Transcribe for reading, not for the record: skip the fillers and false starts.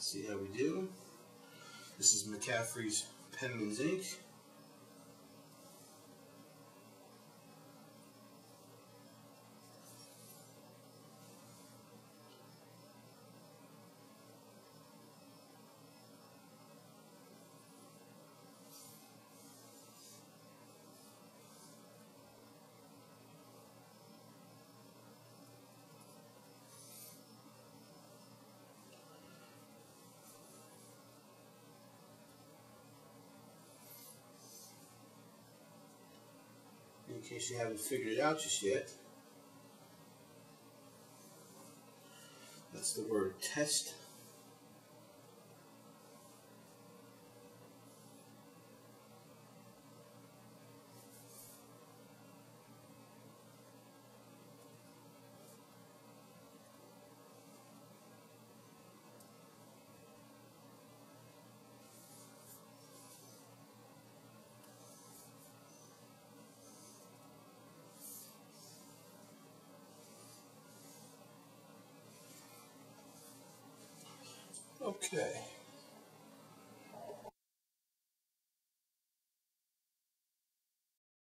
see how we do. This is McCaffrey's Penman's Ink. In case you haven't figured it out just yet, that's the word test. Okay.